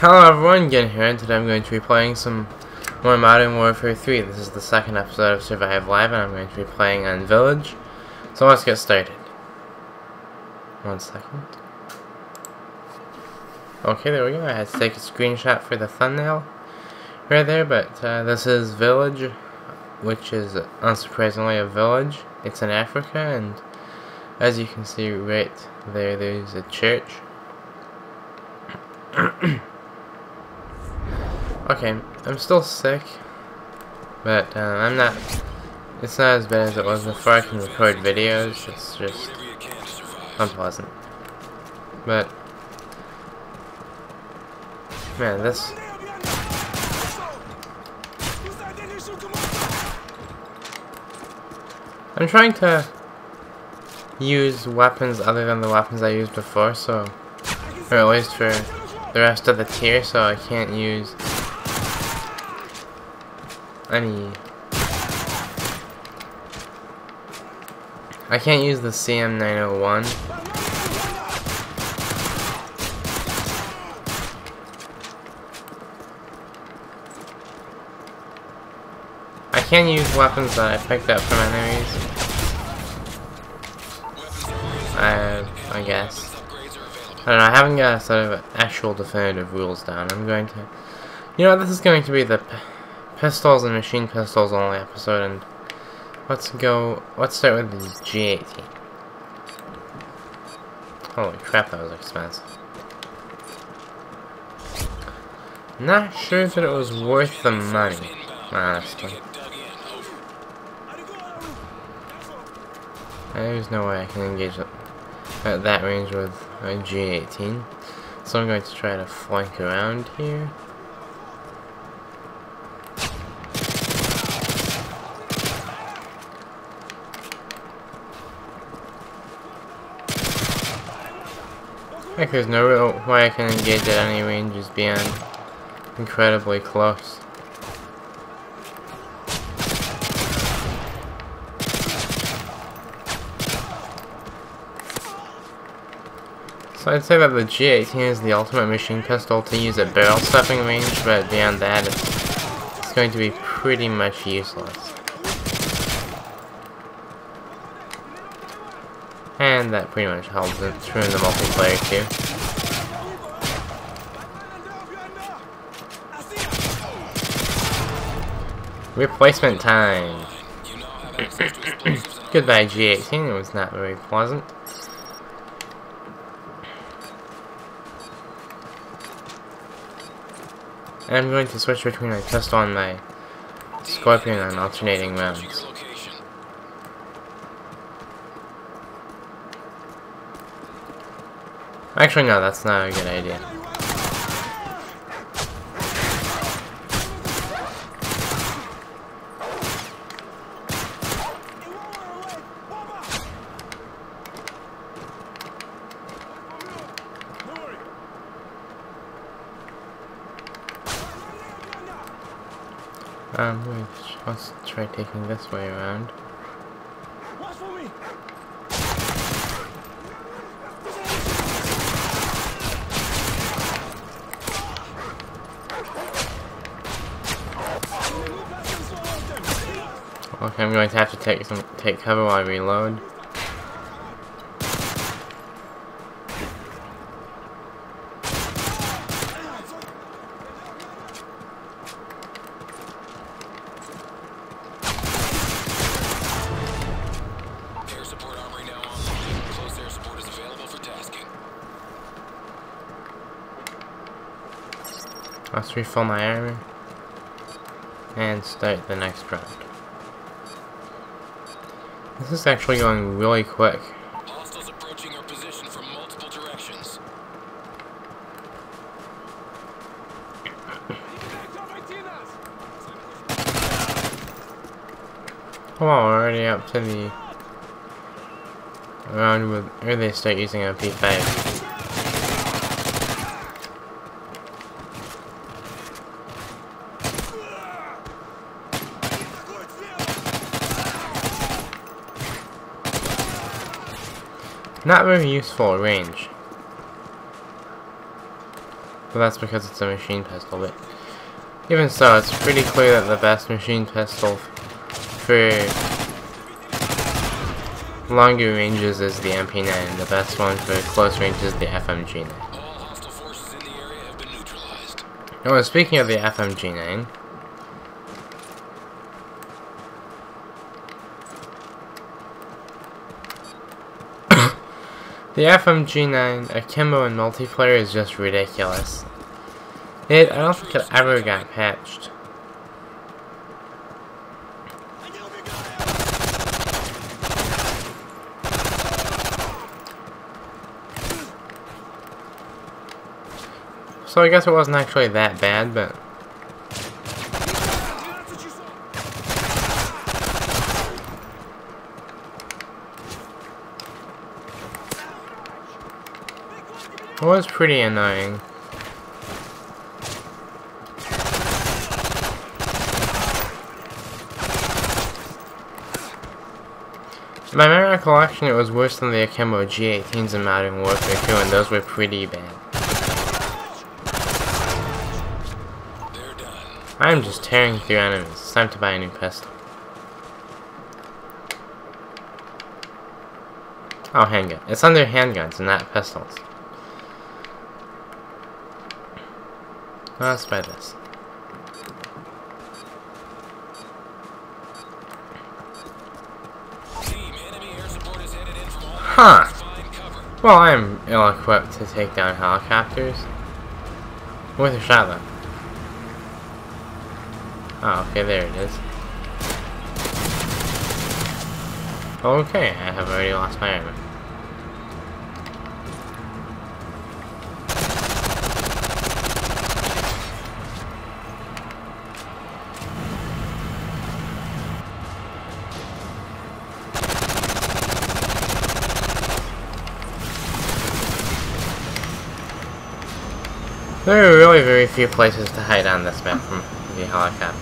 Hello everyone, Gen here, and today I'm going to be playing some more Modern Warfare 3. This is the second episode of Survive Live, and I'm going to be playing on Village. So let's get started. 1 second. Okay, there we go. I had to take a screenshot for the thumbnail right there, but this is Village, which is unsurprisingly a village. It's in Africa, and as you can see right there, there's a church. Okay, I'm still sick, but it's not as bad as it was before. I can record videos, it's just unpleasant. But, man, this... I'm trying to use weapons other than the weapons I used before, so, or at least for the rest of the tier, so I can't use I can't use the CM-901. I can use weapons that I picked up from enemies. I guess. I don't know, I haven't got a sort of actual definitive rules down. I'm going to... You know, this is going to be the... pistols and machine pistols only episode, and let's start with the G18. Holy crap, that was expensive. Not sure that it was worth the money, honestly. There's no way I can engage at that range with a G18, so I'm going to try to flank around here. Like, there's no real way I can engage at any ranges beyond incredibly close. So I'd say that the G18 is the ultimate machine pistol to use at barrel stuffing range, but beyond that it's going to be pretty much useless. And that pretty much helps it through the multiplayer too. Replacement time! Goodbye G18, it was not very pleasant. And I'm going to switch between my pistol and my Scorpion on alternating rounds. Actually, no, that's not a good idea. Let's try taking this way around. Okay, I'm going to have to take cover while I reload. Air support armory now online. Close air support is available for tasking. Let's refill my armor and start the next round. This is actually going really quick. Hostiles approaching our position from multiple directions. Well, we're already up to the round with where they start using a P5. Not very useful at range. but that's because it's a machine pistol. But even so, it's pretty clear that the best machine pistol for longer ranges is the MP9, and the best one for close range is the FMG-9. Well, speaking of the FMG-9, the FMG-9 akimbo in multiplayer is just ridiculous. I don't think it ever got patched. So I guess it wasn't actually that bad, but it was pretty annoying. In my memory recollection, it was worse than the akimbo G18s in Modern Warfare 2, and those were pretty bad. I'm just tearing through enemies. It's time to buy a new pistol. Oh, handgun. It's under handguns and not pistols. Let's buy this. Huh. Well, I'm ill-equipped to take down helicopters. With a shotgun. Oh, okay, there it is. Okay, I have already lost my armor. There are really very few places to hide on this map from the helicopter.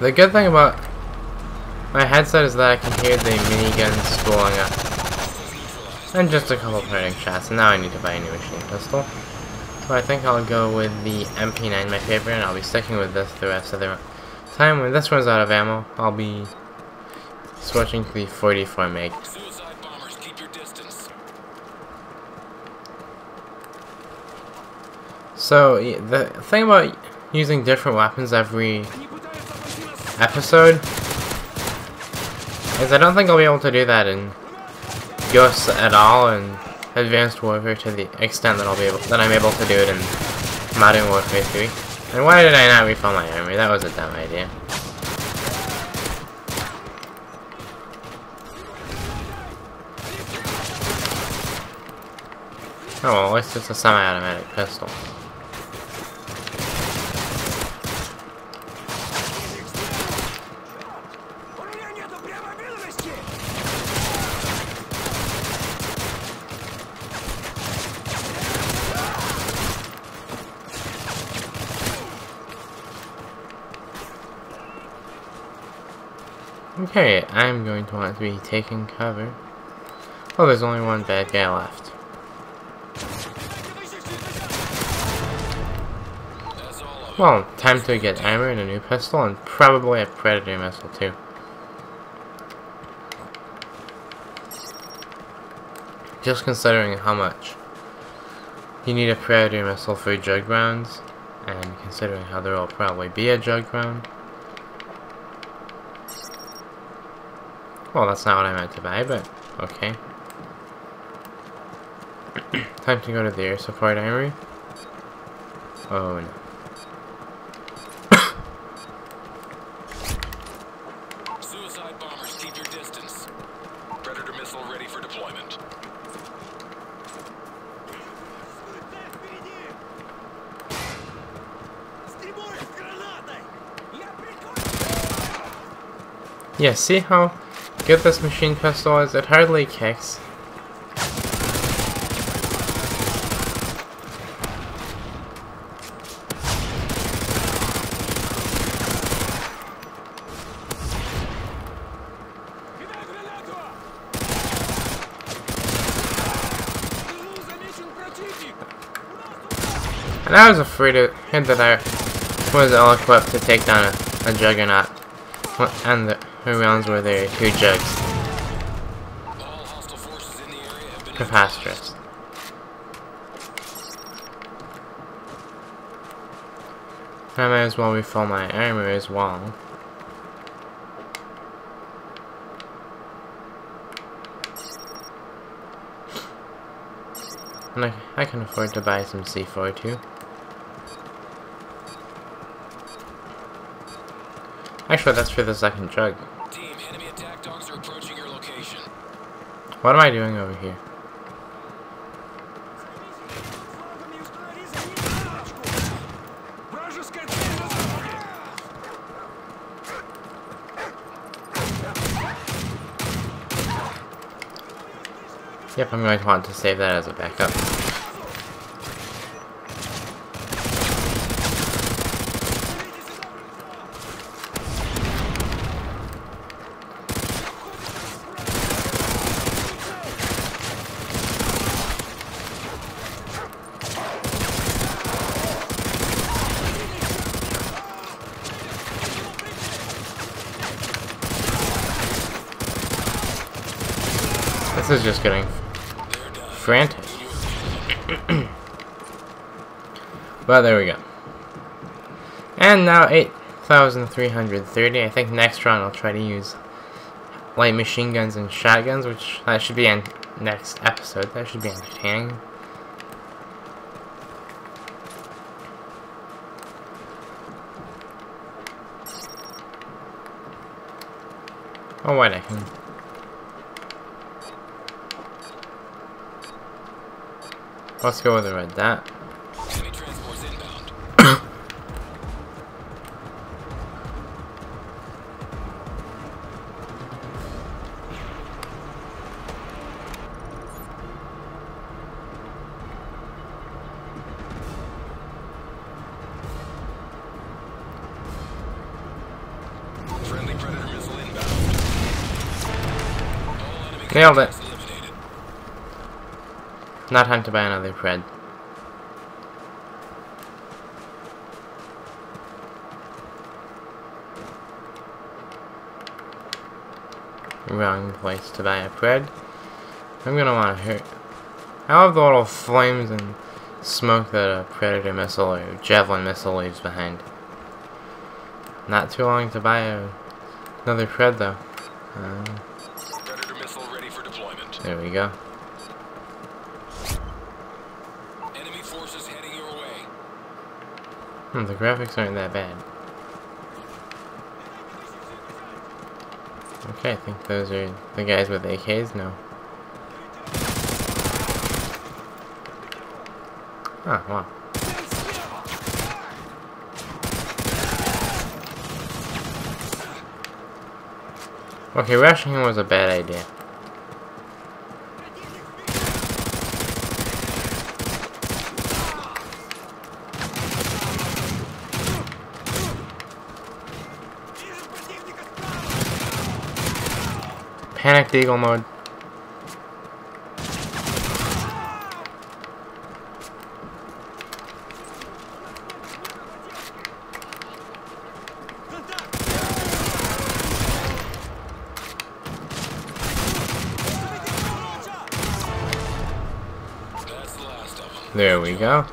The good thing about my headset is that I can hear the miniguns blowing up. And just a couple parting shots, and now I need to buy a new machine pistol. So I think I'll go with the MP9, my favorite, and I'll be sticking with this the rest of the time. When this one's out of ammo, I'll be switching to the 44 mag. So, the thing about using different weapons every episode is I don't think I'll be able to do that in Ghosts at all, and Advanced Warfare to the extent that I'm able to do it in Modern Warfare 3. And why did I not refill my armor? That was a dumb idea. Oh well, at least it's a semi-automatic pistol. Okay, I'm going to want to be taking cover. Oh, there's only one bad guy left. Well, time to get armor and a new pistol, and probably a Predator Missile too. Just considering how much you need a Predator Missile for jug rounds, and considering how there will probably be a jug round. Well, that's not what I meant to buy, but okay. Time to go to the air support armory. Oh no. Suicide bombers, keep your distance. Predator missile ready for deployment. Yeah, see how Get this machine customized, it hardly kicks. And I was afraid to hint that I was all equipped to take down a juggernaut. And her rounds were there, two jugs. Preposterous. I might as well refill my armor as well. And I can afford to buy some C4 too. Actually, that's for the second jug. Team, enemy attack dogs are approaching your location. What am I doing over here? Yep, I'm going to want to save that as a backup. This is just getting frantic. Well, there we go. And now 8,330. I think next round I'll try to use light machine guns and shotguns, which that should be in next episode. That should be entertaining. Oh, wait, I can. Let's go with it like that. Friendly Predator Missile inbound. Nailed it. Not time to buy another Pred. Wrong place to buy a Pred. I'm gonna want to hurt. I love the little flames and smoke that a Predator Missile or Javelin Missile leaves behind. Not too long to buy another Pred though. Predator Missile ready for deployment. There we go. The graphics aren't that bad. Okay, I think those are the guys with AKs now. Ah, wow. Okay, rushing him was a bad idea. Panic Deagle mode. There we go.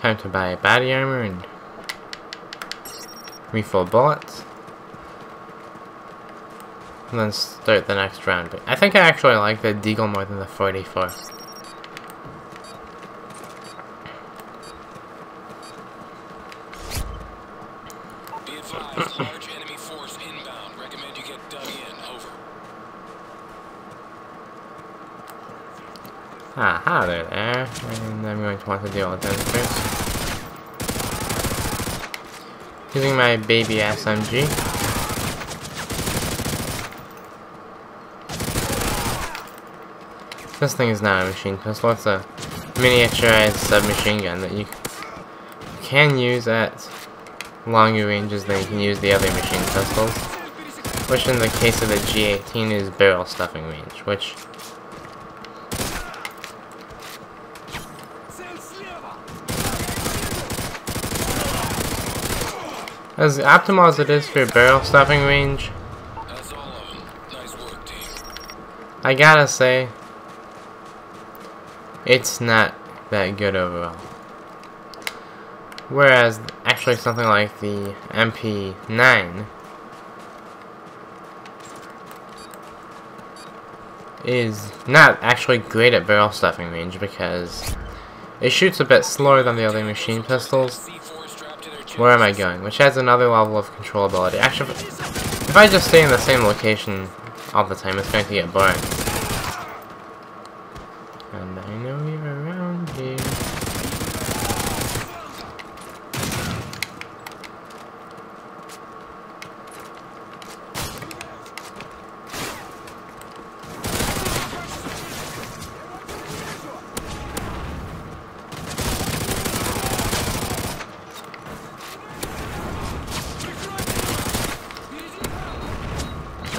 Time to buy body armor and refill bullets. And then start the next round. But I think I actually like the Deagle more than the 44. Be advised, large enemy force inbound. Recommend you get dug in. Over. Aha, they're there. And I'm going to want to deal with them first. Using my baby SMG. This thing is not a machine pistol, it's a miniaturized submachine gun that you can use at longer ranges than you can use the other machine pistols, which in the case of the G18 is barrel stuffing range, which as optimal as it is for barrel stuffing range, I gotta say, it's not that good overall. Whereas, actually something like the MP9 is not actually great at barrel stuffing range because it shoots a bit slower than the other machine pistols. Where am I going? Which adds another level of controllability. Actually, if I just stay in the same location all the time, it's going to get boring. And I know you're around here.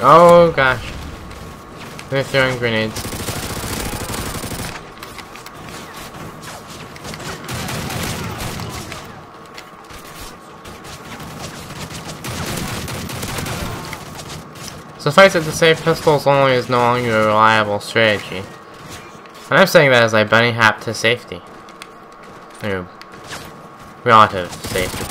Oh gosh, they're throwing grenades. Suffice it to say, pistols only is no longer a reliable strategy. And I'm saying that as I bunny hop to safety. Or relative safety.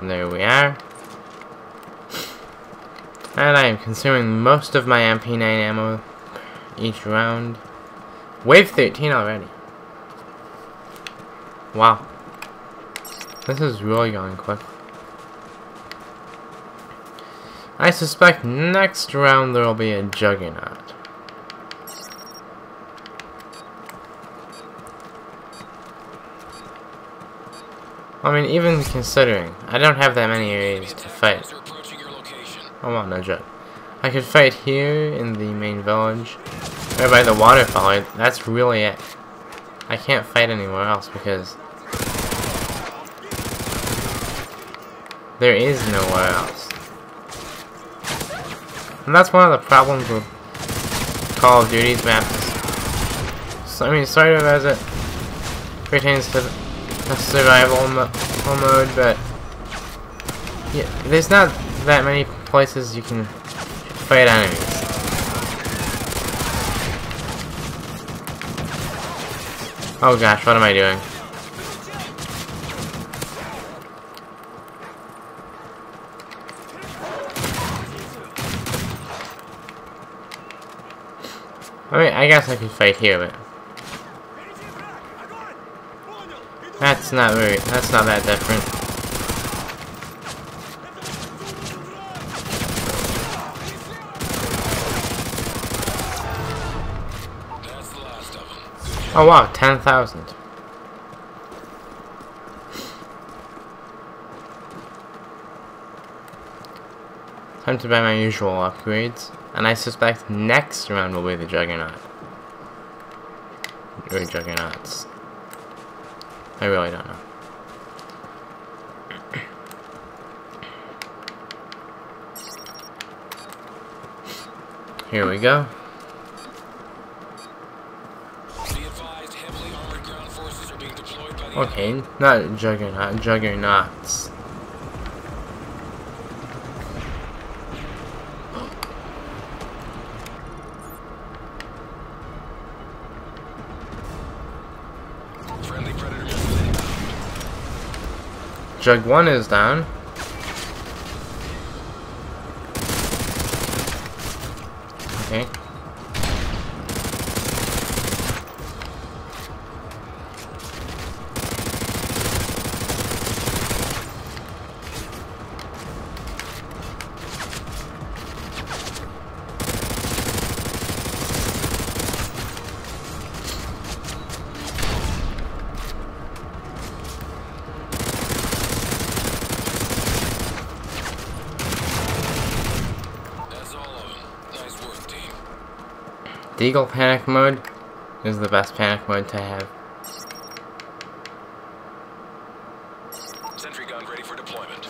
There we are. And I am consuming most of my MP9 ammo each round. Wave 13 already. Wow. This is really going quick. I suspect next round there will be a juggernaut. I mean, even considering, I don't have that many areas to fight. Oh well, no joke. I could fight here in the main village, or by the waterfall. That's really it. I can't fight anywhere else because there is nowhere else. And that's one of the problems with Call of Duty's maps. So, I mean, sort of as it pertains to the survival mode, but yeah, there's not that many places you can fight enemies. Oh gosh, what am I doing? I mean, I guess I could fight here, but that's not that different. Oh wow, 10,000. Time to buy my usual upgrades, and I suspect next round will be the juggernaut. Or juggernauts. I really don't know. Here we go. Okay, not juggernaut, juggernauts. Friendly Predator Missile. Jug 1 is down. Okay. Deagle panic mode is the best panic mode to have. Sentry gun ready for deployment.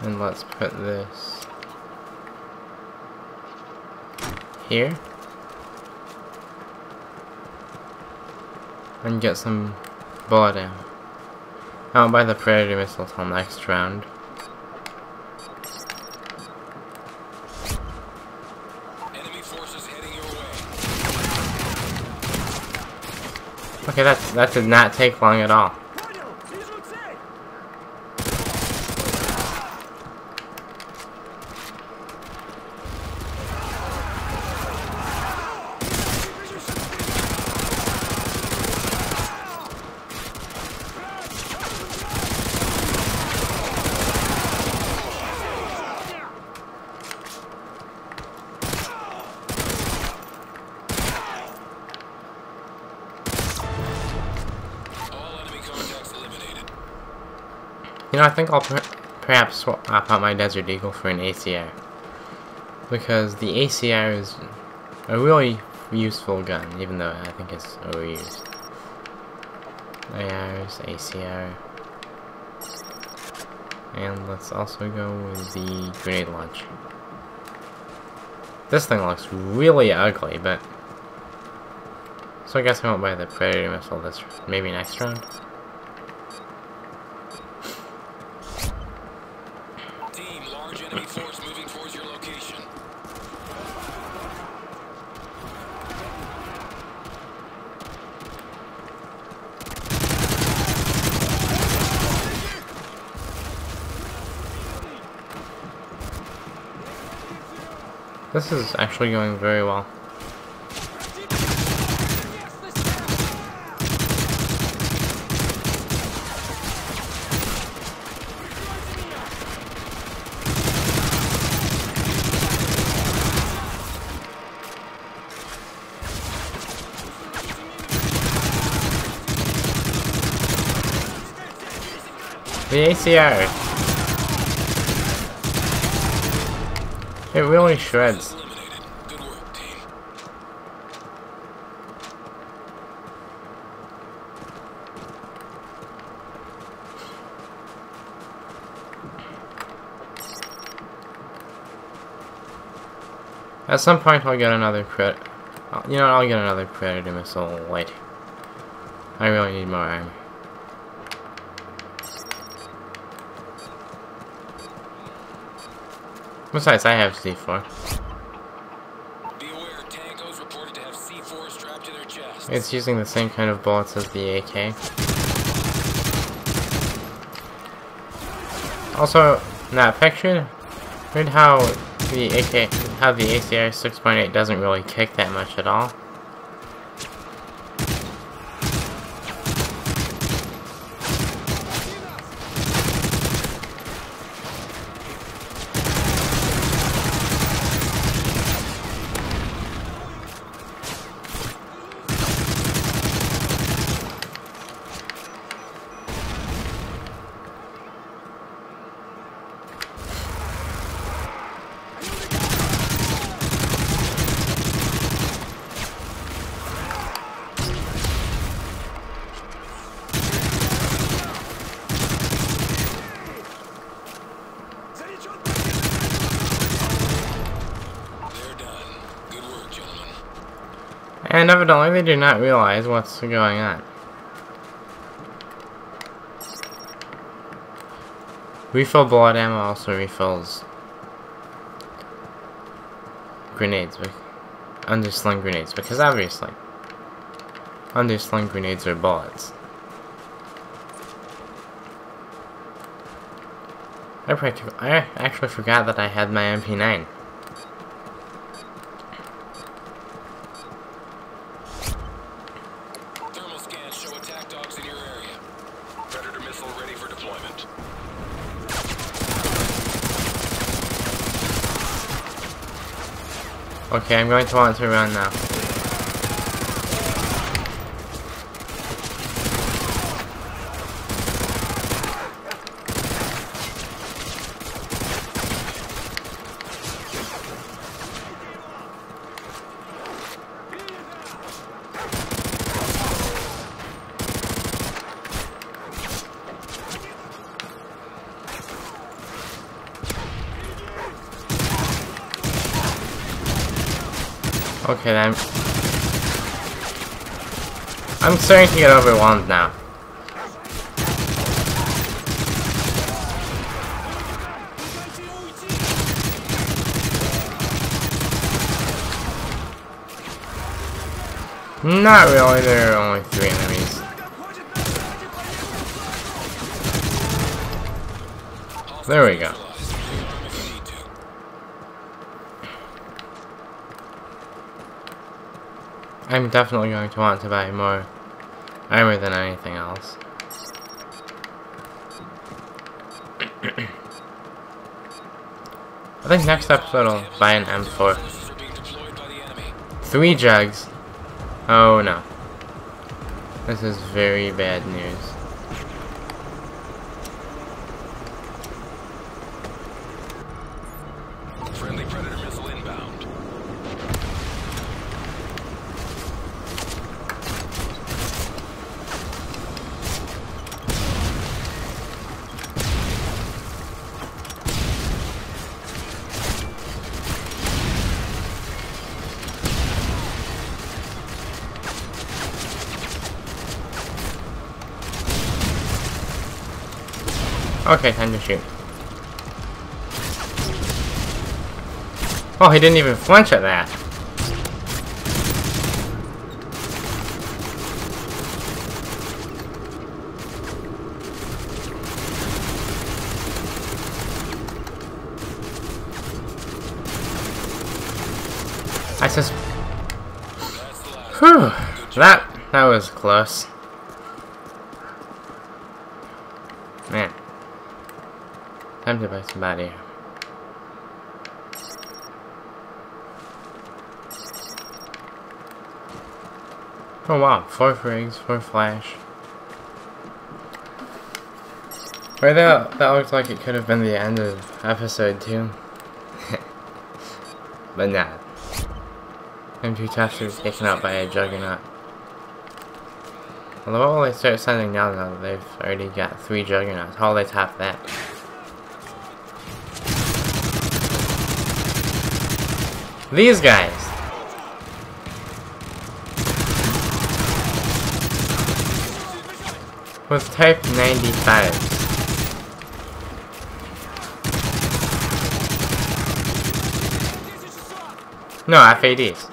And let's put this here. And get some bullet down. I won't buy the Predator Missile till next round. Enemy forces heading your way. Okay, that did not take long at all. You know, I think I'll perhaps swap out my Desert Eagle for an ACR, because the ACR is a really useful gun, even though I think it's overused. ARs, ACR, and let's also go with the grenade launcher. This thing looks really ugly, but so I guess I won't buy the Predator Missile this round. Maybe next round. This is actually going very well. The ACR. It really shreds. Good work, team. At some point, I'll get another I'll get another Predator Missile later. I really need more armor. Besides, I have C4. Beware, Tango's reported to have C4 strapped to their chest. It's using the same kind of bullets as the AK. Also, not pictured. Read how the ACR 6.8 doesn't really kick that much at all. And evidently they do not realize what's going on. Refill bullet ammo also refills grenades, underslung grenades, because obviously underslung grenades are bullets. I actually forgot that I had my MP9. Okay, I'm going to want to run now. Okay then. I'm starting to get overwhelmed now. Not really, there are only 3 enemies. There we go. I'm definitely going to want to buy more armor than anything else. I think next episode I'll buy an M4. 3 jugs. Oh no. This is very bad news. Friendly Predator Missile inbound. Okay, time to shoot. Oh, he didn't even flinch at that. I just... Whew, that was close. Man. Time to buy somebody. Oh wow, 4 frags, 4 flash. Right, that looked like it could have been the end of episode 2. But nah. I'm too tough to be taken out by a juggernaut. Although what will they start sending now that they've already got 3 juggernauts? How will they top that? These guys! With Type 95s. No, FADs.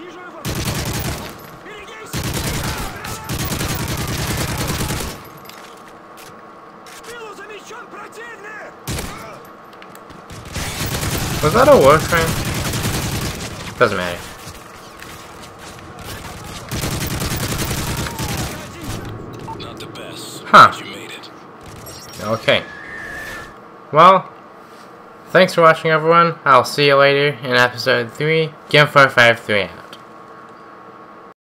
Was that a warframe? Doesn't matter. Not the best, huh. You made it. Okay. Well, thanks for watching everyone. I'll see you later in episode 3. Game 453 out.